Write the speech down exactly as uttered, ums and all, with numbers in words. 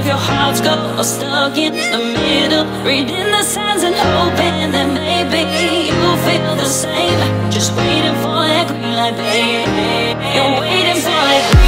if your heart's got stuck in the middle, reading the signs and hoping that maybe you'll feel the same, just waiting for that green light, baby. You're waiting for that green light.